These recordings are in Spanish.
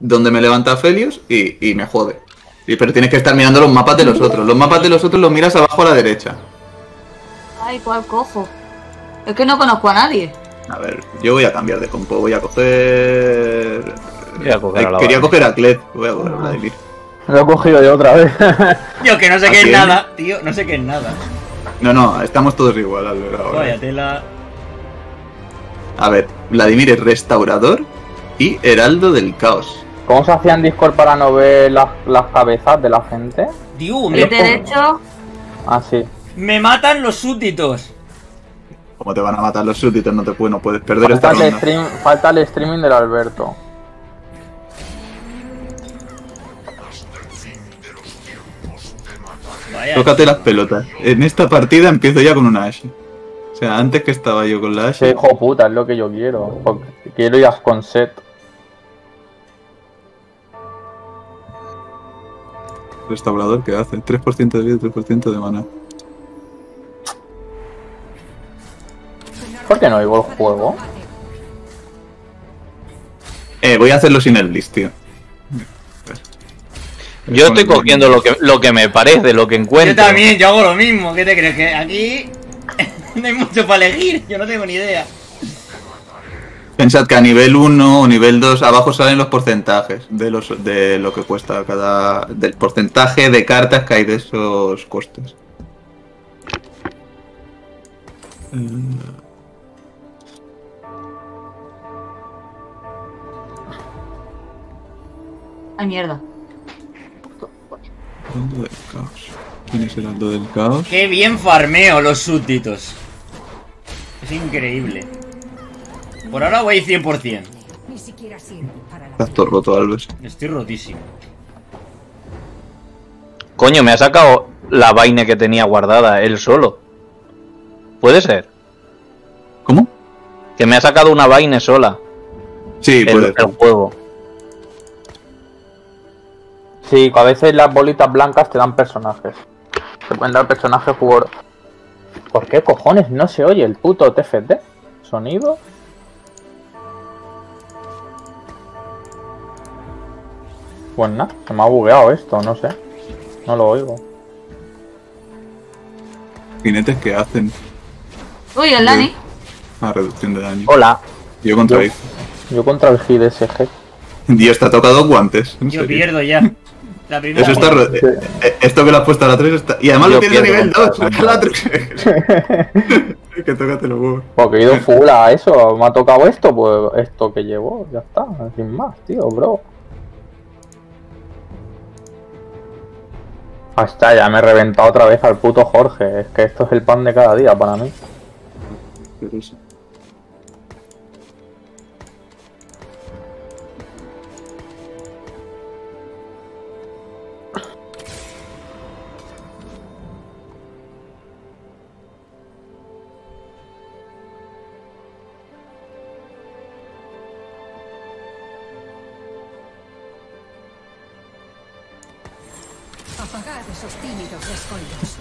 donde me levanta Aphelios y me jode. Pero tienes que estar mirando los mapas de los otros. Los mapas de los otros los miras abajo a la derecha. Ay, ¿cuál cojo? Es que no conozco a nadie. A ver, yo voy a cambiar de compo. Voy a coger... Quería coger a Kled. Voy a coger a Vladimir. Lo he cogido yo otra vez. Tío, que no sé qué es nada. Tío, no sé qué es nada. No, no, estamos todos igual, Albert, ahora. Vaya tela. A ver, Vladimir es restaurador y heraldo del caos. ¿Cómo se hacían Discord para no ver las cabezas de la gente? Dios, ¿me derecho? Ah, sí. Me matan los súbditos. ¿Cómo te van a matar los súbditos? No te puedes, no puedes perder esta ronda. Falta el streaming del Alberto. Vaya. Tócate las pelotas. En esta partida empiezo ya con una Ashe. O sea, antes que estaba yo con la Ashe. Hijo puta, es lo que yo quiero. Quiero ir con set. Restaurador, que hace 3% de vida y 3% de mana. ¿Por qué no vivo el juego? Voy a hacerlo sin el list, tío. Yo estoy cogiendo lo que me parece, lo que encuentro. Yo también, yo hago lo mismo. ¿Qué te crees? Que aquí no hay mucho para elegir. Yo no tengo ni idea. Pensad que a nivel 1 o nivel 2 abajo salen los porcentajes de lo que cuesta cada... del porcentaje de cartas que hay de esos costes. Ay, mierda. Heraldo del caos. ¿Quién es el heraldo del caos? ¡Qué bien farmeo los súbditos! Es increíble. Por ahora voy 100%. Estás todo roto, Alves. Estoy rotísimo. Coño, me ha sacado la vaina que tenía guardada él solo. ¿Puede ser? ¿Cómo? Que me ha sacado una vaina sola. Sí, puede ser. El juego. Sí, a veces las bolitas blancas te dan personajes. Te pueden dar personajes jugadores. ¿Por qué cojones no se oye el puto TFT? ¿Sonido? Pues nada, se me ha bugueado esto, no sé. No lo oigo. Jinetes que hacen. Uy, el Lani. Ah, reducción de daño. Hola. Yo contra él. Yo contra el JideSg. Dios, te ha tocado guantes. Yo pierdo ya. La primera. Eso está esto que lo has puesto a la 3 está. Y además yo lo tienes a nivel 2. A la 3. Que tócate los huevos. Porque he ido full a eso. Me ha tocado esto, pues esto que llevo. Ya está. Sin más, tío, bro. Hasta ya me he reventado otra vez al puto Jorge. Es que esto es el pan de cada día para mí.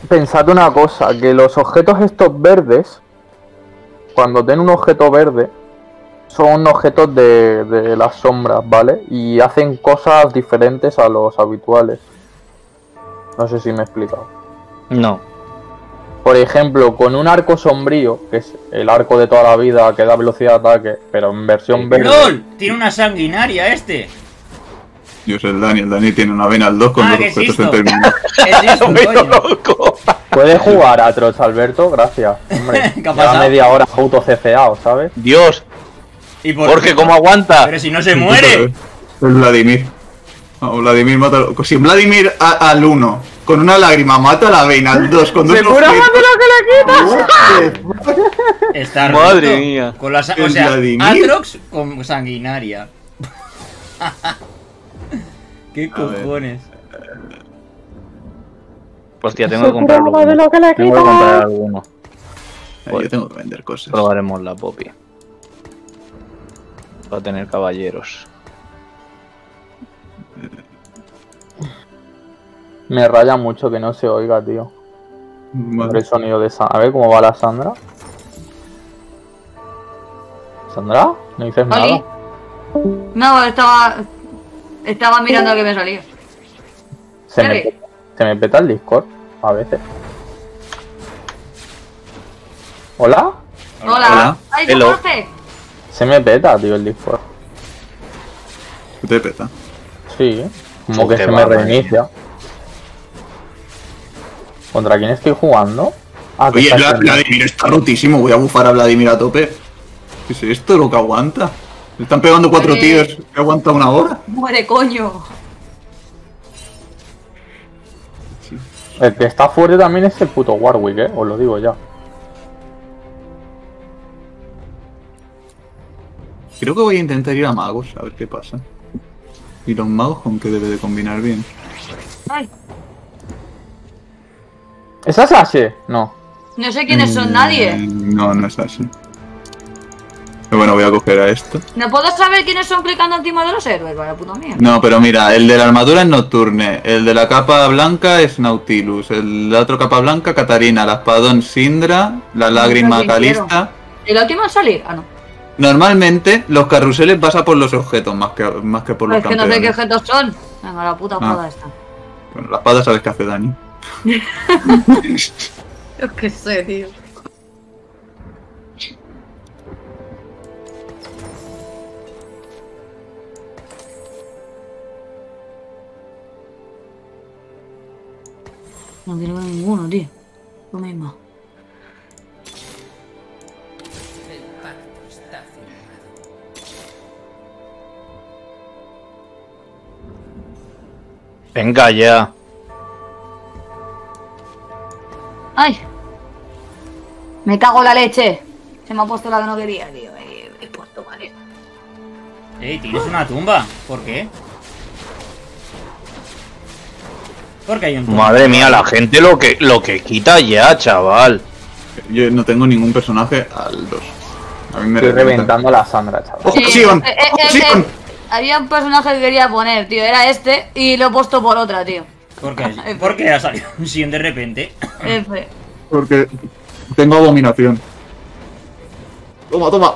Pensad una cosa, que los objetos estos verdes, cuando tienen un objeto verde, son objetos de las sombras, ¿vale? Y hacen cosas diferentes a los habituales. No sé si me he explicado. No. Por ejemplo, con un arco sombrío, que es el arco de toda la vida que da velocidad de ataque, pero en versión verde... ¡Lol! Tiene una sanguinaria este. Yo soy el Dani tiene una vena al 2 con los objetos determinados. Puedes jugar a Trots, Alberto, gracias. Hombre, ya media hora auto-cefeado, ¿sabes? Dios. ¿Y por Jorge, ¿cómo aguanta? Pero si no se muere. Es Vladimir. No, Vladimir mata. Si Vladimir al 1 con una lágrima mata la vena al 2 con dos objetos. ¡Seguramente lo que le quitas! Está roto. Madre mía. Con la, o sea, Atrox con sanguinaria. ¿Qué cojones? Hostia, tengo que comprarlo. Tengo que comprar alguno. Yo tengo que vender cosas. Probaremos la Poppy. Va a tener caballeros. Me raya mucho que no se oiga, tío. Vale. Por el sonido de Sandra. A ver cómo va la Sandra. ¿Sandra? ¿No dices nada? No, estaba... Estaba mirando que me salía. Se me peta el Discord a veces. ¿Hola? Hola. Ay, ¿te conoces? Se me peta, tío, el Discord. ¿Se te peta? Sí, como que se me reinicia. ¿Contra quién estoy jugando? Ah, oye, Vladimir está rotísimo. Voy a bufar a Vladimir a tope. ¿Qué es esto? Lo que aguanta. Le están pegando cuatro tiros. ¿Que aguanta una hora? Muere, coño. Sí. El que está fuerte también es el puto Warwick, os lo digo ya. Creo que voy a intentar ir a magos, a ver qué pasa. Y los magos con que debe de combinar bien. Ay. ¿Es Ashe? No. No sé quiénes son nadie. No, no es Ashe. Pero bueno, voy a coger a esto. No puedo saber quiénes son clicando encima de los héroes, vaya puta mía. No, pero mira, el de la armadura es Nocturne, el de la capa blanca es Nautilus, el de la otra capa blanca Katarina, la espadón Syndra, la lágrima Kalista. ¿El último al salir? Ah, no. Normalmente los carruseles vas a por los objetos más que por los campeones. Es que no sé qué objetos son. Venga, la puta espada esta. Bueno, la espada sabes que hace daño. Yo qué sé, tío. No quiero ninguno, tío. Lo mismo. El pacto está firmado. Venga ya. ¡Ay! Me cago en la leche. Se me ha puesto la que no quería, tío. Me he puesto mal. Ey, tienes una tumba. ¿Por qué? Porque hay un tumba. Madre mía, la gente lo que quita ya, chaval. Yo no tengo ningún personaje al 2. A mí me estoy reventando la Sandra, chaval. ¡Oh, Sion! ¡Oh, Sion! Había un personaje que quería poner, tío. Era este y lo he puesto por otra, tío. ¿Por qué ha salido un Sion de repente? F. Porque tengo abominación. Toma, toma.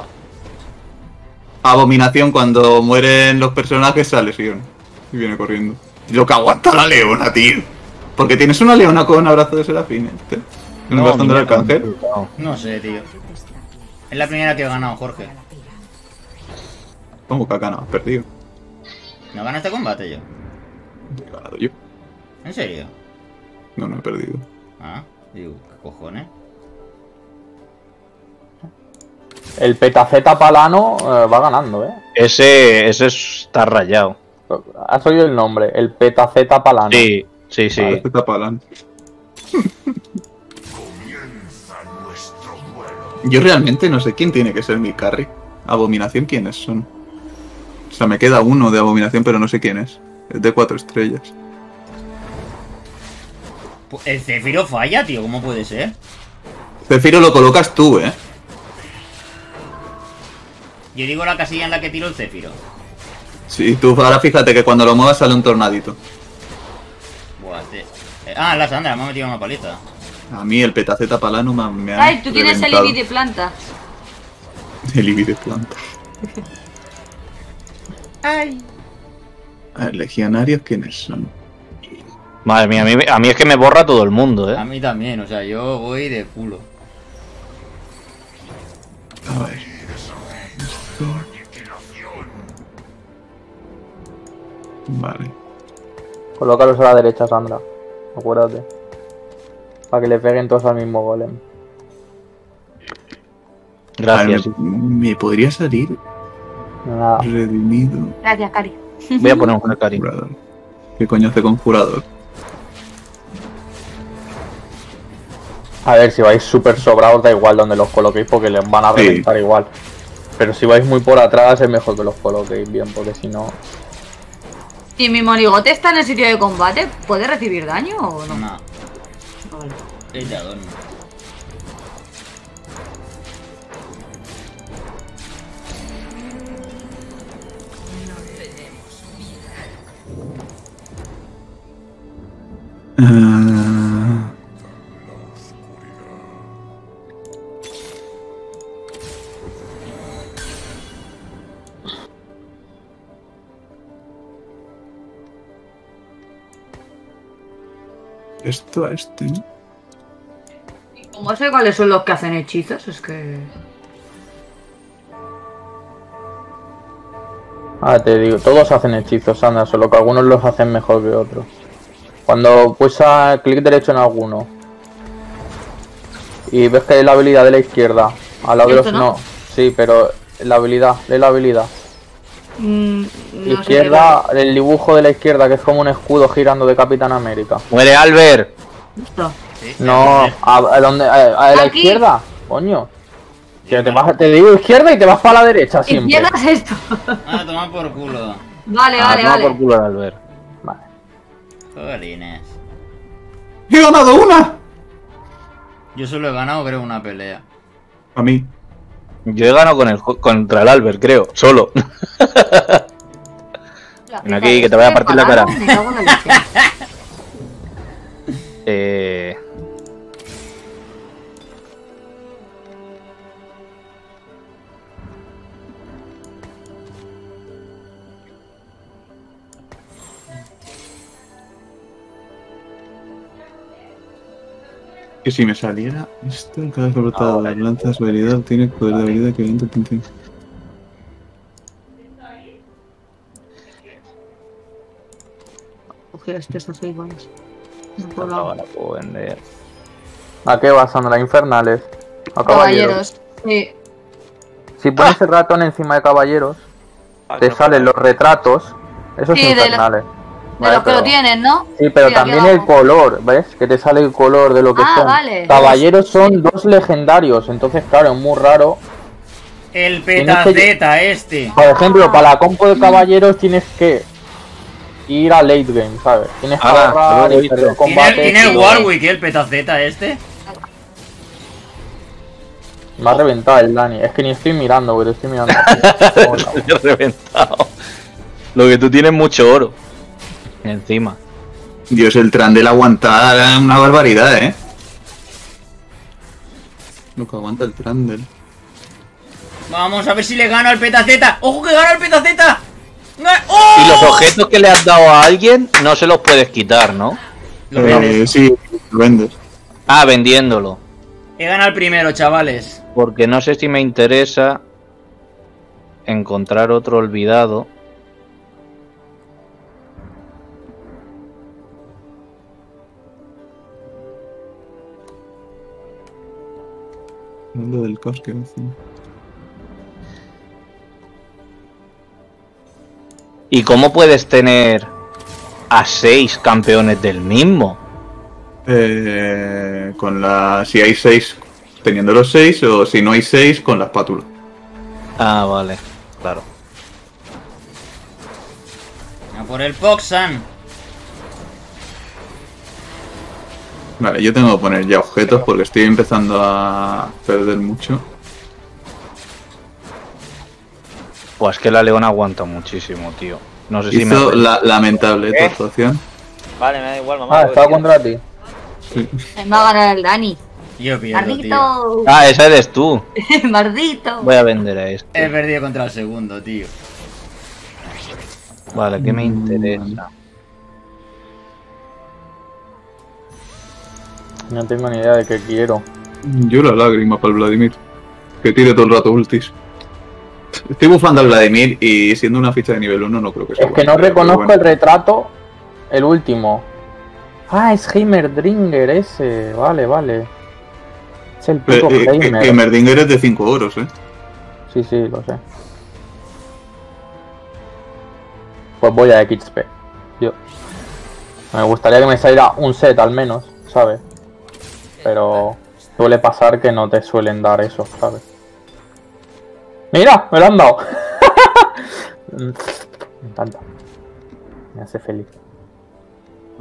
Abominación, cuando mueren los personajes sale Sion. Y viene corriendo. Lo que aguanta la leona, tío. Porque tienes una leona con un abrazo de serafín. ¿Tienes bastante alcance? No sé, tío. Es la primera que he ganado, Jorge. ¿Cómo que ha ganado? Has perdido. ¿No ganaste combate yo? He ganado yo. ¿En serio? No, no he perdido. Ah, digo, ¿qué cojones? El petaceta palano va ganando, Ese está rayado. ¿Has oído el nombre? El petaceta palano. Sí, sí, sí. Petaceta palano. Yo realmente no sé quién tiene que ser mi carry. Abominación, ¿quiénes son? O sea, me queda uno de abominación, pero no sé quién es. Es de 4 estrellas. El Cefiro falla, tío, ¿cómo puede ser? Cefiro lo colocas tú, Yo digo la casilla en la que tiro el Cefiro. Sí, tú ahora fíjate que cuando lo muevas sale un tornadito. Buah, ah, la Sandra, me ha metido una paliza. A mí el petaceta palano me ha... Ay, tú tienes el Ibi de planta. El Ibi de planta. Ay. A ver, legionarios, ¿quiénes son? Madre mía, a mí es que me borra todo el mundo, A mí también, o sea, yo voy de culo. A ver. Vale. Colócalos a la derecha, Sandra. Acuérdate. Para que le peguen todos al mismo golem. Gracias. Ver, ¿me podría salir? Nada. Redimido. Gracias, Cari. Voy a poner un Cari. ¿Qué coño hace conjurador? A ver, si vais súper sobrados da igual donde los coloquéis porque les van a reventar igual. Pero si vais muy por atrás es mejor que los coloquéis bien, porque si no... Si mi monigote está en el sitio de combate, ¿puede recibir daño o no? No. Vale. Ella duerme. Esto a este, ¿no? Y como sé cuáles son los que hacen hechizos, es que... Ah, te digo, todos hacen hechizos, anda, solo que algunos los hacen mejor que otros. Cuando pulsas clic derecho en alguno y ves que hay la habilidad de la izquierda, al lado de los... No, sí, pero la habilidad, lee la habilidad. No izquierda, el dibujo de la izquierda, que es como un escudo girando de Capitán América. ¡Muere Albert! ¿Sí? No, ¿a la izquierda? Coño. Que te, vas, te digo izquierda y te vas para la derecha siempre. ¿Izquierda es esto? Ah, toma por culo. Vale, vale, toma por culo de Albert. Vale. Jolines. ¡He ganado una! Yo solo he ganado, creo, una pelea. A mí. Yo he ganado contra el Albert, creo, solo. Ven aquí, que te voy a partir la cara. Que si me saliera esto, cada vez rotado las lanzas de habilidad tiene poder de habilidad que viento tintín. Oye, estos son iguales. No la puedo vender. ¿A qué vas, Sandra? Infernales. A caballeros. Sí. Si pones el ratón encima de caballeros, te salen los retratos. Eso es infernales. De vale, los que lo tienen, ¿no? Sí, pero sí, también el color, ¿ves? Que te sale el color de lo que son. Vale. Caballeros son dos legendarios, entonces, claro, es muy raro. El petaceta que... este. Por ejemplo, para la compo de caballeros tienes que ir a late game, ¿sabes? Tienes que agarrar el combate. ¿Tiene el Warwick el petaceta este? Me ha reventado el Dani. Es que ni estoy mirando, güey, estoy mirando. Me ha reventado. Lo que tú tienes mucho oro. Encima. Dios, el Trundle aguanta una barbaridad, ¿eh? Lo que aguanta el Trundle. Vamos a ver si le gano al petaceta. ¡Ojo que gana el petaceta! ¡Oh! Y los objetos que le has dado a alguien no se los puedes quitar, ¿no? Lo sí, lo vendes. Ah, vendiéndolo. He ganado el primero, chavales. Porque no sé si me interesa encontrar otro olvidado. Lo del caos que hacen. ¿Y cómo puedes tener a 6 campeones del mismo? Con la... Si hay 6 teniendo los 6 o si no hay 6 con la espátula. Ah, vale, claro. A por el Poxan. Vale, yo tengo que poner ya objetos porque estoy empezando a perder mucho. Pues que la leona aguanta muchísimo, tío. No sé si me... Hizo lamentable tu actuación. Vale, me da igual, mamá. Ah, estaba contra ti. Sí. Me va a ganar el Dani. Yo pierdo, Mardito. Tío. Ah, esa eres tú. Mardito. Voy a vender a este. He perdido contra el segundo, tío. Vale, ¿qué me interesa? No tengo ni idea de qué quiero. Yo la lágrima para el Vladimir. Que tire todo el rato ultis. Estoy bufando al Vladimir y siendo una ficha de nivel 1 no creo que sea. Es que no reconozco el retrato, el último. Ah, es Heimerdinger ese. Vale, vale. Es el puto Heimerdinger. Heimerdinger es de 5 oros, ¿eh? Sí, sí, lo sé. Pues voy a XP. Yo. Me gustaría que me saliera un set al menos, ¿sabes? Pero suele pasar que no te suelen dar eso, ¿sabes? ¡Mira! ¡Me lo han dado! Me encanta. Me hace feliz.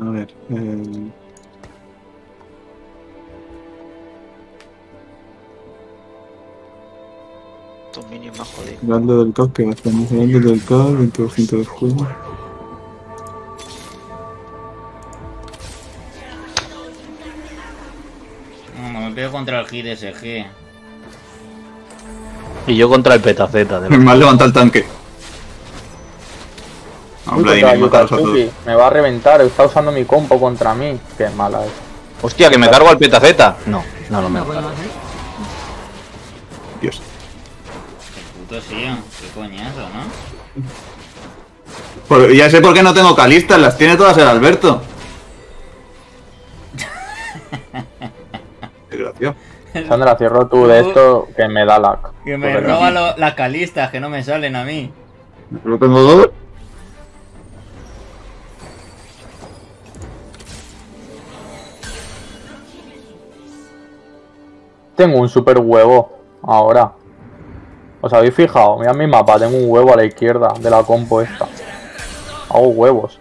A ver... Dominio más jodido. Hablando del caos, que estamos hablando del caos, 20% de juego. Me pego contra el JideSg. Y yo contra el petaceta. Me has levantado el tanque. Ah, Blade y matarlos a todos. Me va a reventar, está usando mi compo contra mí. Qué mala es. Hostia, que me cargo al petaceta. No, no lo me voy a matar. Dios. Qué puto Sion, qué coñazo, ¿no? Pues ya sé por qué no tengo Kalista, las tiene todas el Alberto. Qué gracioso. Sandra, cierro tú de esto que me da lag. Que me roba las Kalistas, que no me salen a mí. ¿No tengo dos? Tengo un super huevo ahora. ¿Os habéis fijado? Mirad mi mapa, tengo un huevo a la izquierda de la compo esta. Hago huevos.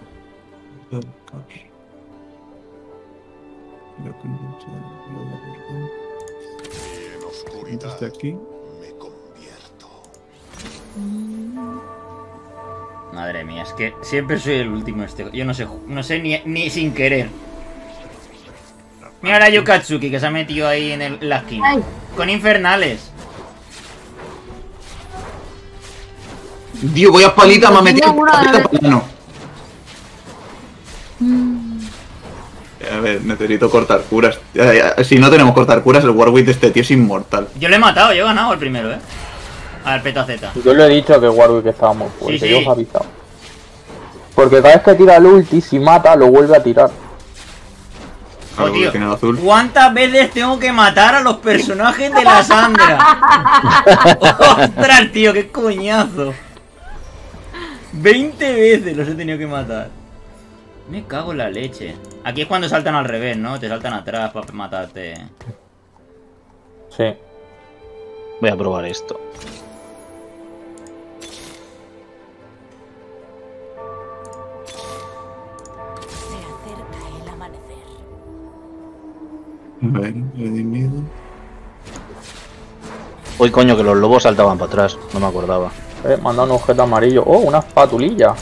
Desde aquí me convierto. Madre mía, es que siempre soy el último este. Yo no sé ni sin querer. Mira a Yukatsuki que se ha metido ahí en la esquina. Ay. Con infernales. Dios, voy a palita, me ha metido palita plano. A ver, necesito cortar curas. Si no tenemos cortar curas, el Warwick de este tío es inmortal. Yo le he matado, yo he ganado el primero, eh. Al petaceta. Yo le he dicho que Warwick estaba muy fuerte, sí, sí. Yo os he avisado. Porque cada vez que tira el ulti, si mata, lo vuelve a tirar. Oh, tío, ¿cuántas veces tengo que matar a los personajes de la Syndra? ¡Ostras, tío! ¡Qué coñazo! 20 veces los he tenido que matar. Me cago en la leche. Aquí es cuando saltan al revés, ¿no? Te saltan atrás para matarte. Sí. Voy a probar esto. A ver, le di miedo. Uy, coño, que los lobos saltaban para atrás. No me acordaba. Manda un objeto amarillo. Oh, una espatulilla.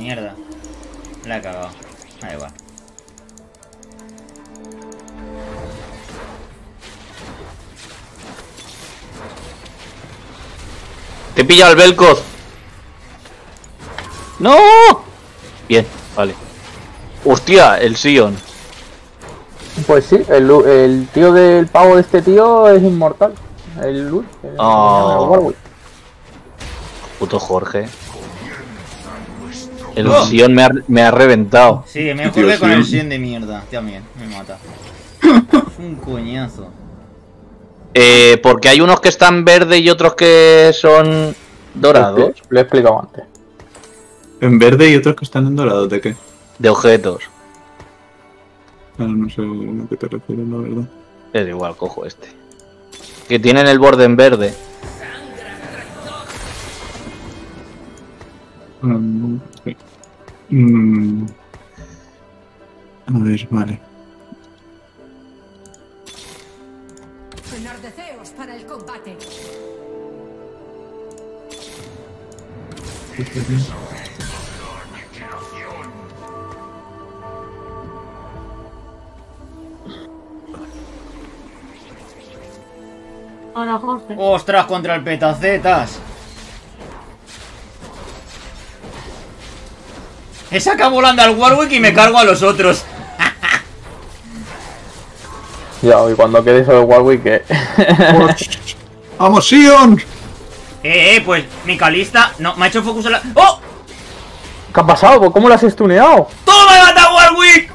Mierda, la he cagado. Da igual. Te pilla el Belcoz. ¡No! Bien, vale. ¡Hostia! El Sion. Pues sí, el tío del pavo de este tío es inmortal. El Lul. Oh. Puto Jorge. El Sion me ha reventado. Sí, me jode con el Sion de mierda. También, me mata. Es un coñazo. Porque hay unos que están verdes y otros que son dorados. Lo he explicado antes. En verde y otros que están en dorado, ¿de qué? De objetos. Claro, no sé a qué te refieres, la verdad. Es igual, cojo este. Que tienen el borde en verde. Sí. A ver, vale. Enardeceos para el combate. Hola, Jorge. ¡Ostras, contra el petacetas! He sacado volando al Warwick y me cargo a los otros. Ya, y cuando quede solo el Warwick, ¿qué? ¡Vamos, Sion! Pues mi Kalista. No, me ha hecho focus a la. ¡Oh! ¿Qué ha pasado? ¿Cómo la has stuneado? ¡Toma, me mata Warwick!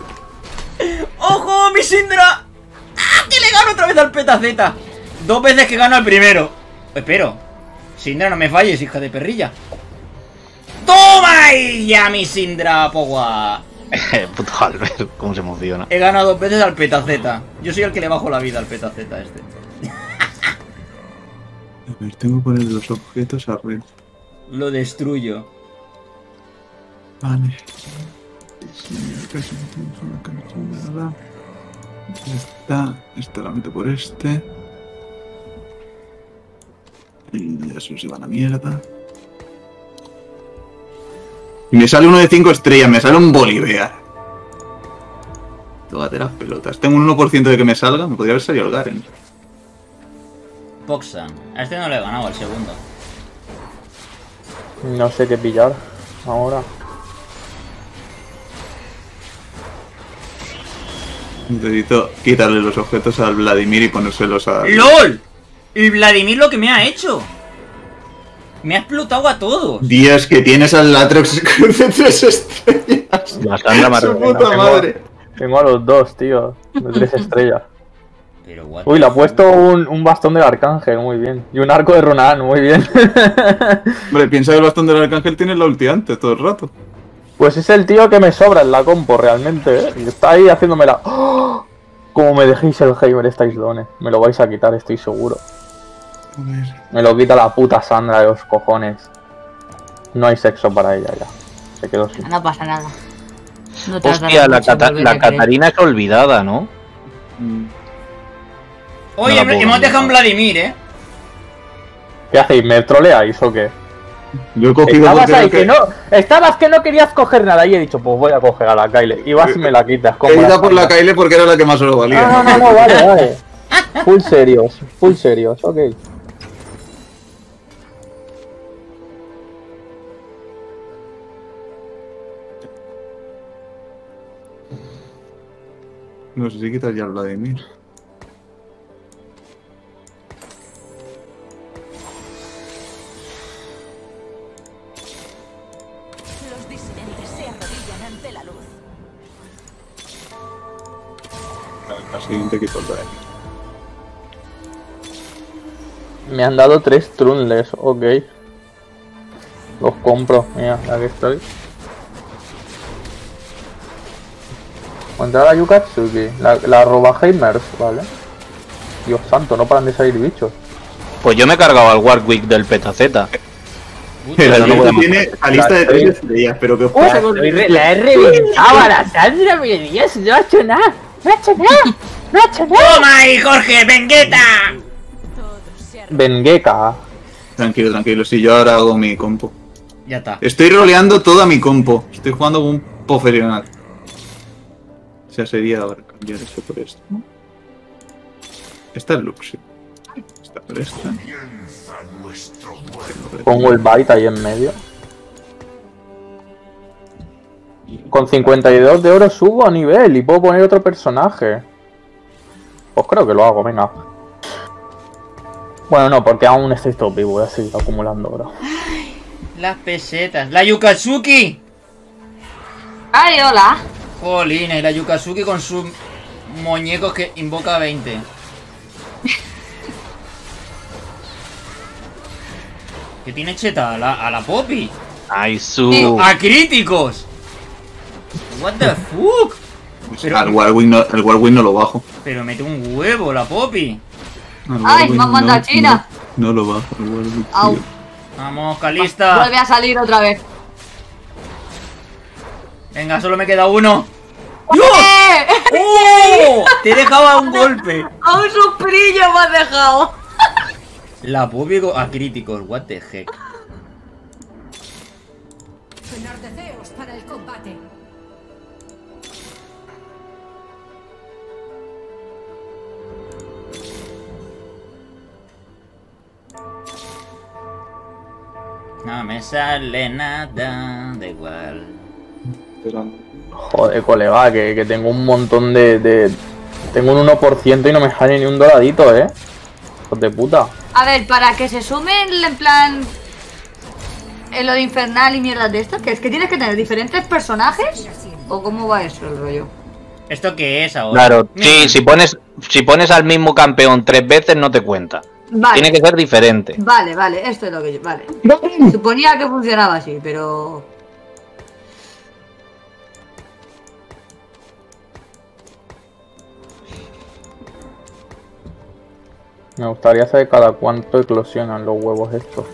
¡Ojo, mi Syndra! ¡Ah! ¡Que le gano otra vez al petaceta! Dos veces que gano al primero. Espero. Syndra, no me falles, hija de perrilla. ¡Toma ya, mi Syndra, Pogua! Puto Albert, cómo se emociona. He ganado dos veces al petaceta. Yo soy el que le bajo la vida al petaceta este. A ver, tengo que poner los objetos a Rell. Lo destruyo. Vale. Esta la meto por este. Y eso se va a la mierda. Y me sale uno de 5 estrellas, me sale un Bolívar. Tócate las pelotas. Tengo un 1% de que me salga, me podría haber salido el Garen. Poxan. A este no le he ganado el segundo. No sé qué pillar ahora. Necesito quitarle los objetos al Vladimir y ponérselos a... ¡LOL! ¡El Vladimir lo que me ha hecho! ¡Me ha explotado a todos! Dios, que tienes al Latrox de 3 estrellas. La Sandra Martina. ¡Su puta madre! Tengo a los dos, tío. De 3 estrellas. Pero, uy, le ha puesto un bastón del arcángel, muy bien. Y un arco de Ronan, muy bien. Hombre, piensa que el bastón del arcángel tiene la ulti antes todo el rato. Pues es el tío que me sobra en la compo realmente, ¿eh? Y está ahí haciéndome la... ¡Oh! Como me dejéis el Heimer estáis dones. Me lo vais a quitar, estoy seguro. A ver. Me lo quita la puta Sandra de los cojones. No hay sexo para ella ya. Se quedó sin... No pasa nada. No te... Hostia, la Katarina es olvidada, ¿no? Mm. Oye, no hemos dejado a Vladimir, ¿eh? ¿Qué hacéis? ¿Me troleáis o qué? Yo he cogido... Estabas ahí que no... Estabas que no querías coger nada y he dicho, pues voy a coger a la Kayle. Y vas y me la quitas. He ido por la Kayle porque era la que más lo valía. No, no, no, vale, vale. Full serios, ok. No sé si quitas ya al Vladimir. La siguiente que soltaré. Me han dado 3 Trundles, ok. Los compro, mira, aquí estoy. Contra la Yukatsuki, la roba Heimers, vale. Dios santo, no paran de salir bichos. Pues yo me he cargado al Warwick del Petaceta. La tiene a lista de 3 estrellas, pero que... La he reventado a la Sandra, mi Dios, no ha hecho nada. ¡No ha hecho nada! ¡No ha hecho nada! ¡Toma ahí, Jorge! ¡Vengueta! ¡Vengueta! Tranquilo, tranquilo. Si yo ahora hago mi compo. Ya está. Estoy roleando toda mi compo. Estoy jugando con un poferional. O sea, sería ahora cambiar esto por esto. Esta es Luxio. Esta por esta. Pongo el bait ahí en medio. Con 52 de oro subo a nivel y puedo poner otro personaje. Pues creo que lo hago, venga. Bueno, no, porque aún estoy top vivo, voy a seguir acumulando oro. Ay, las pesetas. ¡La Yukatsuki! ¡Ay, hola! Jolines, la Yukatsuki con sus muñecos que invoca 20. ¿Qué tiene cheta? ¿A la Poppy? ¡Ay, su! ¡A críticos! What the fuck? Pero, el Warwick no lo bajo. Pero mete un huevo la Poppy. Ay, me han mandado a China. No lo bajo el Warwick. Au. Vamos, Kalista. Vuelve a salir otra vez. Venga, solo me queda uno. ¡Dios! ¡Oh! Te dejaba un golpe. A un suspirillo me has dejado. La Poppy a críticos. What the heck. Enardeceos para el combate. No me sale nada, da igual. Joder, colega, que tengo un montón de... Tengo un 1% y no me sale ni un doradito, ¿eh? Hijos de puta. A ver, para que se sumen, en plan... En lo de infernal y mierdas de estas, que es que tienes que tener diferentes personajes. ¿O cómo va eso el rollo? ¿Esto qué es ahora? Claro, sí, si pones al mismo campeón 3 veces no te cuenta. Vale. Tiene que ser diferente. Vale, vale, esto es lo que yo... Vale. Suponía que funcionaba así, pero... Me gustaría saber cada cuánto eclosionan los huevos estos.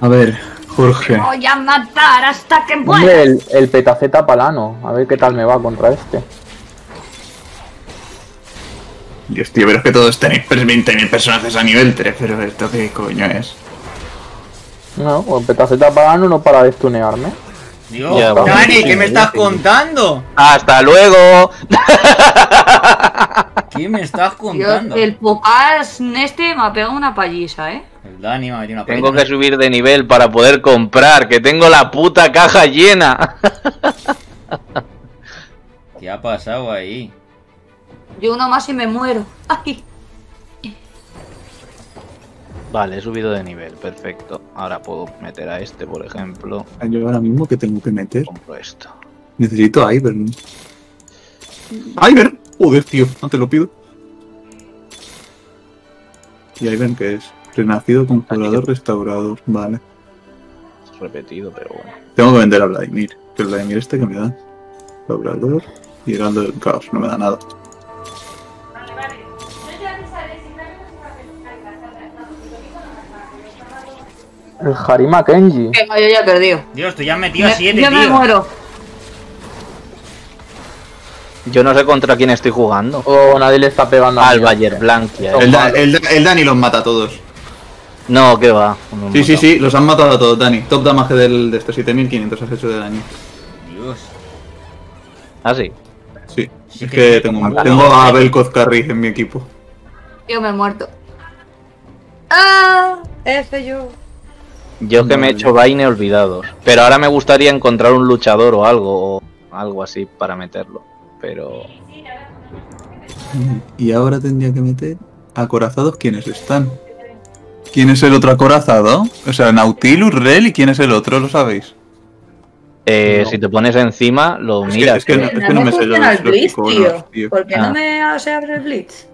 A ver, Jorge. Voy a matar hasta que muera. Hombre, el petaceta palano. A ver qué tal me va contra este. Dios, tío, pero es que todos tenéis 20.000 personajes a nivel 3, pero esto qué coño es. No, pues petaceta palano no para de stunearme. Dios, ya, bueno. Dani, ¿qué me estás contando? ¡Hasta luego! ¿Qué me estás contando? Dios, el Popás Neste me ha pegado una paliza, ¿eh? El Dani me ha metido una paliza. Tengo que subir de nivel para poder comprar, que tengo la puta caja llena. ¿Qué ha pasado ahí? Yo uno más y me muero. Ay. Vale, he subido de nivel, perfecto. Ahora puedo meter a este, por ejemplo. Yo ahora mismo que tengo que meter. Compro esto. Necesito a Ivern. ¡Ivern! Joder, tío, no te lo pido. ¿Y Ivern qué es? Renacido, conjurador, restaurador. Vale. Es repetido, pero bueno. Tengo que vender a Vladimir. Que el Vladimir este que me da. Restaurador y heraldo del caos. No me da nada. El Harima Kenji. No, yo ya he perdido. Dios, tú ya has metido a 7, tío. Yo me muero. Yo no sé contra quién estoy jugando. Oh, nadie le está pegando al Bayer Blanquia. El Dani los mata a todos. No, que va. Sí, sí, sí, los han matado a todos, Dani. Top damage de estos 7500 has hecho de daño. Dios. ¿Ah, sí? Sí, sí, es que tengo a Belkoz Carry en mi equipo. Yo me he muerto. ¡Ah! F yo. Yo que me he hecho vaine olvidados. Pero ahora me gustaría encontrar un luchador o algo así para meterlo. Pero... Y ahora tendría que meter acorazados. ¿Quiénes están? ¿Quién es el otro acorazado? O sea, Nautilus, Rell y ¿quién es el otro? ¿Lo sabéis? No. Si te pones encima, lo miras. Es que no me sé los Blitz, tío. ¿Por qué no me se abre el Blitz?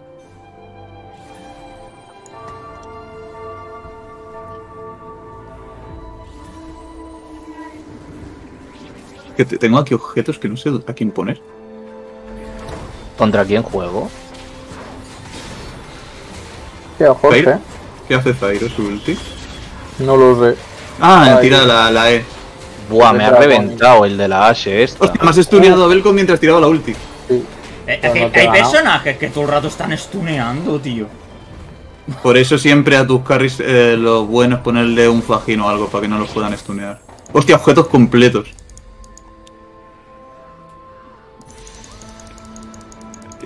Que tengo aquí objetos que no sé a quién poner. ¿Contra quién juego? ¿Qué, Jorge? ¿Qué hace Zairo su ulti? No lo sé. Ah, tira la E. Buah, me ha reventado el de la Ashe esta. Hostia, me has stuneado a Belkoz mientras tiraba la ulti. Sí. Hay personajes que todo el rato están stuneando, tío. Por eso siempre a tus carries lo bueno es ponerle un fajino o algo para que no los puedan stunear. Hostia, objetos completos.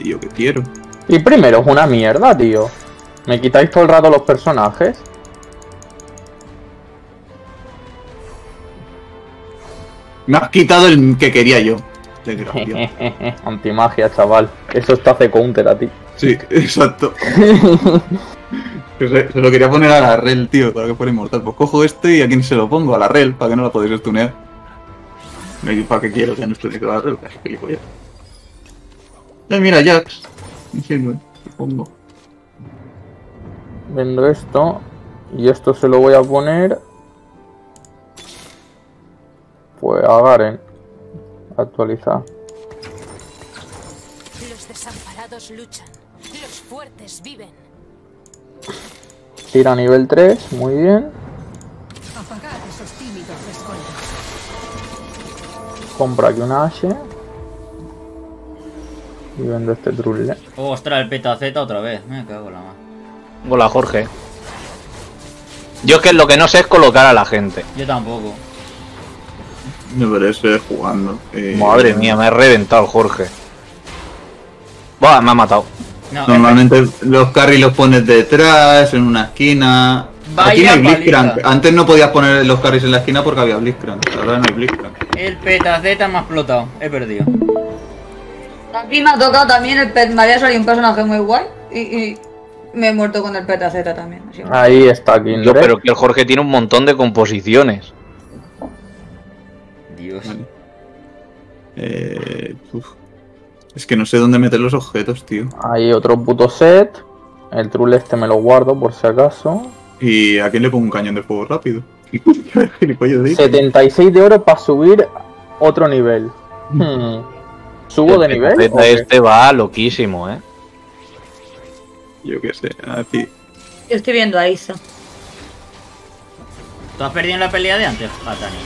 Yo que quiero. Y primero es una mierda, tío. Me quitáis todo el rato los personajes. Me has quitado el que quería yo. Antimagia, chaval. Eso está hace counter a ti. Sí, exacto. Se lo quería poner a la Rell, tío, para que fuera inmortal. Pues cojo este y a quién se lo pongo, a la Rell, para que no la podéis stunear. ¿Para qué quiero que no estune a la Rell? Mira, Jax. Ingenuo, supongo. Vendo esto. Y esto se lo voy a poner. Pues a Garen. Actualizar. Los desamparados luchan. Los fuertes viven. Tira nivel 3. Muy bien. Apagar esos tímidos escoltas. Compra aquí una Ashe. Y vendo este Trundle. Ostras, el petaceta otra vez. Me cago en la mano. Hola, Jorge. Yo es que lo que no sé es colocar a la gente. Yo tampoco. Me parece jugando. Madre mía, me ha reventado el Jorge. Buah, me ha matado. No, normalmente los carries los pones detrás, en una esquina. Vaya, aquí no hay Blitzcrank. Antes no podías poner los carries en la esquina porque había Blitzcrank. Ahora no hay Blitzcrank. El petaceta me ha explotado. He perdido. Aquí me ha tocado también el pet. Me había salido un personaje muy guay y me he muerto con el petaceta también. Así. Ahí está Kindred. Yo, pero que el Jorge tiene un montón de composiciones. Dios. Vale. Es que no sé dónde meter los objetos, tío. Hay otro puto set. El Trundle este me lo guardo por si acaso. ¿Y a quién le pongo un cañón de fuego rápido? 76 de oro para subir otro nivel. ¿Subo de nivel? Este va loquísimo, ¿eh? Yo qué sé, aquí... Yo estoy viendo a Isa. ¿Tú has perdido en la pelea de antes, Patani?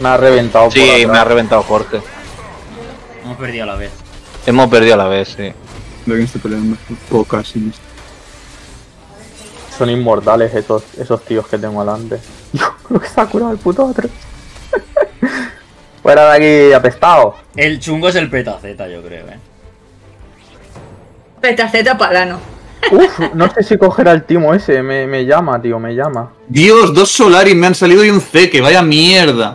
Me ha reventado. Sí, por atrás. Me ha reventado Jorge. Hemos perdido a la vez. Hemos perdido a la vez, sí. Veo que estoy peleando pocas. Son inmortales esos tíos que tengo alante. Yo creo que se ha curado el puto otro. Fuera de aquí, apestado. El chungo es el Petaceta, yo creo, ¿eh? Petaceta palano. Uf, no sé si coger al timo ese. Me llama, tío, me llama. Dios, dos Solaris me han salido y un Zeke. Vaya mierda.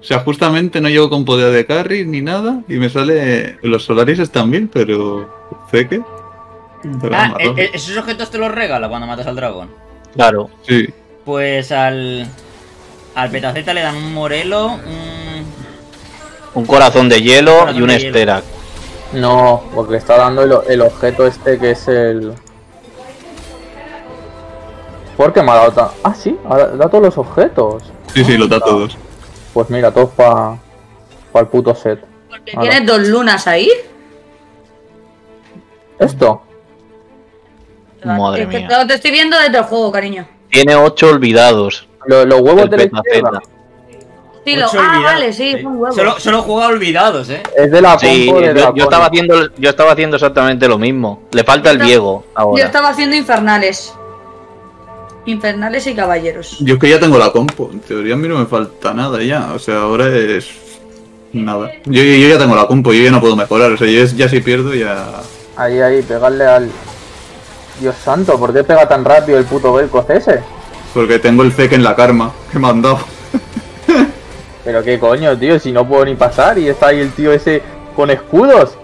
O sea, justamente no llego con poder de carry ni nada. Y me sale... Los Solaris están bien, pero... Zeke... Ah, esos objetos te los regala cuando matas al dragón. Claro, sí. Pues al Petaceta le dan un Morelo, un corazón de hielo, corazón y un Esterac. No, porque está dando el objeto este que es el... ¿Por qué me ha dado tan...? Ah, sí, ahora da todos los objetos. Sí, sí, los da todos. Pues mira, todos para el puto set. Porque ahora tienes dos lunas ahí. ¿Esto? Madre mía. Te estoy viendo desde el juego, cariño. Tiene 8 olvidados. Los huevos de la izquierda. Sí, vale, sí, son huevos. Solo juega olvidados, eh. Es de la compo, sí, yo estaba haciendo exactamente lo mismo. Le falta el Viego ahora. Yo estaba haciendo infernales. Infernales y caballeros. Yo es que ya tengo la compo. En teoría a mí no me falta nada ya. O sea, ahora es... Nada. Yo ya tengo la compo, yo ya no puedo mejorar. O sea, yo ya si pierdo ya... Ahí, pegarle al... Dios santo, ¿por qué pega tan rápido el puto Belco ese? Porque tengo el Zeke en la karma, que me han dado. Pero qué coño, tío, si no puedo ni pasar y está ahí el tío ese con escudos.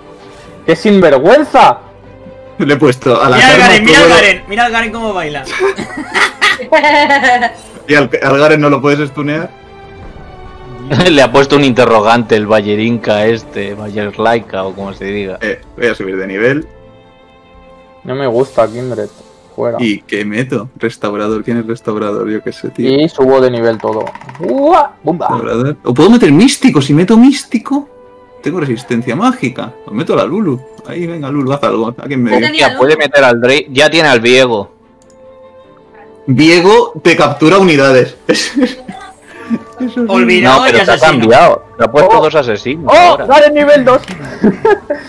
¡Qué sinvergüenza! Le he puesto a la karma... Mira al Garen cómo baila. Y al Garen no lo puedes stunear. Le ha puesto un interrogante el Bayerinka este, Bayerlaika o como se diga. Voy a subir de nivel. No me gusta Kindred, fuera. ¿Y qué meto? Restaurador, ¿quién es restaurador? Yo qué sé, tío. Y subo de nivel todo. Restaurador. ¿O puedo meter místico? Si meto místico, tengo resistencia mágica. Lo meto a la Lulu. Ahí, venga, Lulu, haz algo. ¿A quién me dice? Ya puede meter al Drake. Ya tiene al Viego. Viego te captura unidades. Olvidado, no, pero te ha cambiado. Te ha puesto dos asesinos. ¡Oh! ¡Garen nivel 2!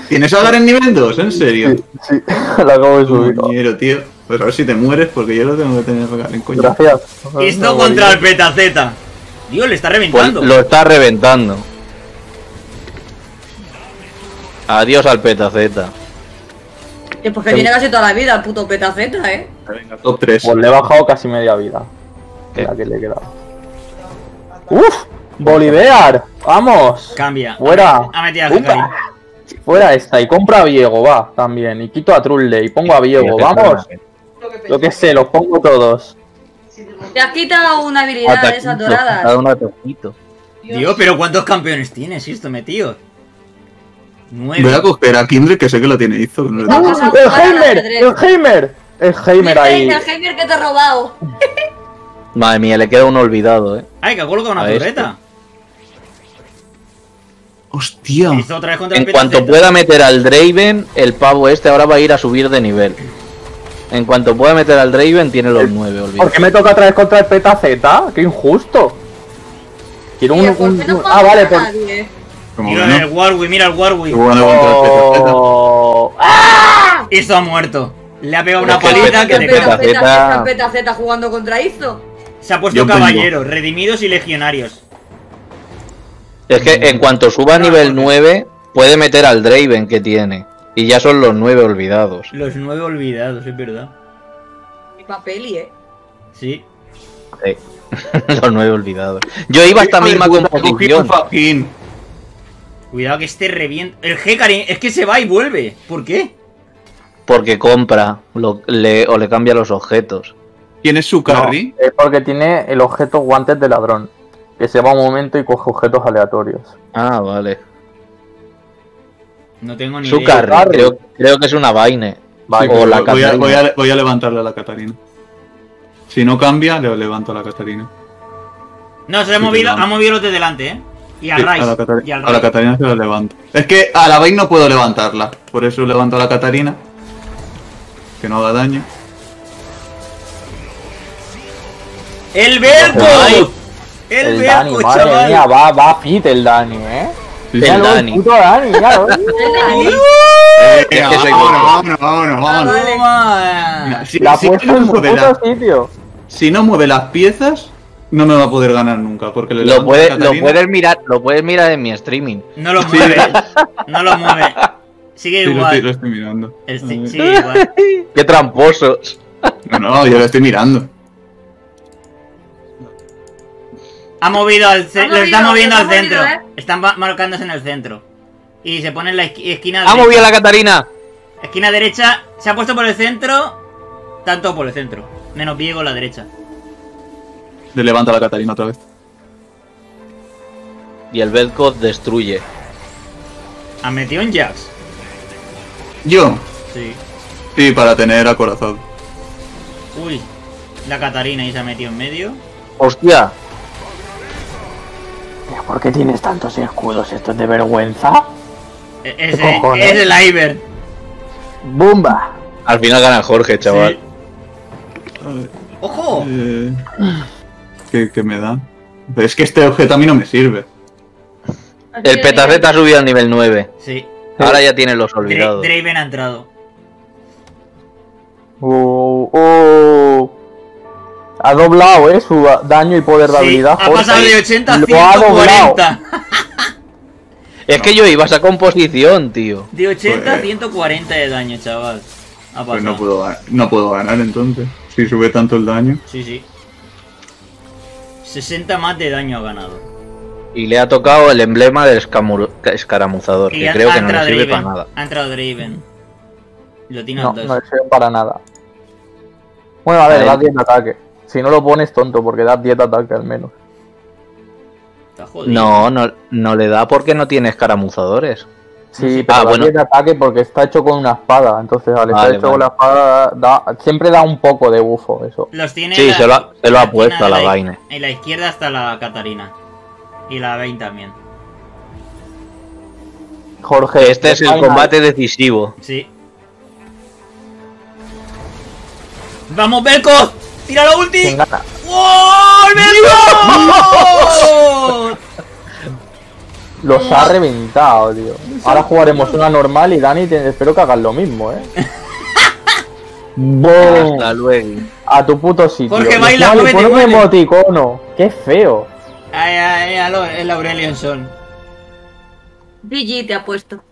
¿Tienes a Garen nivel 2? ¿En serio? Sí, lo acabo de subir. Coñero, tío. Pues a ver si te mueres porque yo lo tengo que tener en coño. Gracias. Esto contra el Petaceta. Dios, le está reventando. Pues lo está reventando. Adiós al Petaceta. Es porque tiene casi toda la vida el puto Petaceta, eh. Venga, top 3. Pues le he bajado casi media vida. La que le he quedado. ¡Uf! ¡Bolivar! ¡Vamos! Cambia. ¡Fuera! ¡Fuera esta! Y compra a Viego, va, también. Y quito a Trundle y pongo a Viego, ¡vamos! Lo que sé, los pongo todos. Te has quitado una habilidad de esas doradas. Dios, pero ¿cuántos campeones tienes esto, metido? 9. Voy a coger a Kindred, que sé que lo tiene Izo. ¡El Heimer ahí! ¡El Heimer que te he robado! Madre mía, le queda uno olvidado, eh. Ay, que ha colocado una torreta. Hostia. En cuanto pueda meter al Draven, el pavo este ahora va a ir a subir de nivel. En cuanto pueda meter al Draven, tiene los 9, olvidado. ¿Por qué me toca otra vez contra el Petaceta? ¡Qué injusto! Quiero un... Ah, vale, pues... Mira el Warwick, mira el Warwick. ¡Ah! Eso ha muerto. Le ha pegado una paliza que le pega. Petaceta. Petaceta jugando contra Izo. Se ha puesto caballeros, redimidos y legionarios. Es que en cuanto suba a nivel 9, puede meter al Draven que tiene. Y ya son los 9 olvidados. Los 9 olvidados, es verdad. Mi papel, ¿eh? Sí. Sí. Los 9 olvidados. Yo iba a esta misma composición. Cuidado que este revienta. El Hecarim es que se va y vuelve. ¿Por qué? Porque compra o le cambia los objetos. ¿Tiene su carry? No, es porque tiene el objeto guantes de ladrón. Que se va un momento y coge objetos aleatorios. Ah, vale. No tengo ni idea. Su carry, creo que es una vaina. Sí, voy a levantarle a la Katarina. Si no cambia, le levanto a la Katarina. No, se le ha movido los de delante, eh. Y a Rice. Sí, a la Katarina se lo levanto. Es que a la Vayne no puedo levantarla. Por eso levanto a la Katarina. Que no haga daño. ¡El Berco! ¡El Berco, chaval! Madre mía, va fit el Dani, ¿eh? Sí, el Dani. ¡El puto Dani, claro! ¡Vámonos! Vale. Si, la si puesto no en su puto sitio. Si no mueve las piezas, no me va a poder ganar nunca, porque le lo puedes mirar en mi streaming. No lo mueve, no lo mueve. Sigue igual. Sí, lo estoy mirando. Sigue igual. Qué tramposos. No, yo lo estoy mirando. Lo está moviendo al centro. Están marcándose en el centro. Y se pone en la esquina derecha. ¡Ha movido la Katarina! Esquina derecha. Se ha puesto por el centro. Tanto por el centro. Menos Viego la derecha. Le levanta la Katarina otra vez. Y el Velko destruye. ¿Ha metido un Jax? ¿Yo? Sí. Sí, para tener acorazado. Uy. La Katarina y se ha metido en medio. ¡Hostia! ¿Por qué tienes tantos escudos? ¿Esto es de vergüenza? Es el Ivern. ¡Bumba! Al final gana Jorge, chaval. Sí. ¡Ojo! ¿Qué me da? Es que este objeto a mí no me sirve. El petaceta ha subido al nivel 9. Sí. Ahora ya tienen los olvidados. Draven ha entrado. Ha doblado, su daño y poder de habilidad. Ha pasado de 80 a 140. Es que yo iba a esa composición, tío. De 80 a 140 de daño, chaval. Pues no puedo ganar entonces. Si sube tanto el daño. Sí. 60 más de daño ha ganado. Y le ha tocado el emblema del escaramuzador. Y que creo que no le sirve para nada. Ha entrado Draven. Lo tiene al 2. No le sirve para nada. Bueno, a ver, da 10 de ataque. Si no lo pones, tonto, porque da 10 de ataque al menos. Está jodido. No le da porque no tiene escaramuzadores. Sí, pero da 10 de ataque porque está hecho con una espada. Entonces, está hecho con la espada. Siempre da un poco de bufo eso. Los tiene se lo ha puesto a la Vayne. En la izquierda está la Katarina. Y la Vayne también. Jorge, este es el combate decisivo. Sí. ¡Vamos, Belko! ¡Tira la ulti! ¡Oh, el Belko! Los ha reventado, tío. Ahora jugaremos una normal y Dani, espero que hagas lo mismo, ¿eh? ¡Bum! Hasta luego. A tu puto sitio. Jorge, baila, muévete, un emoticono. ¡Qué feo! Ay, el Aurelion Sol. GG te ha puesto.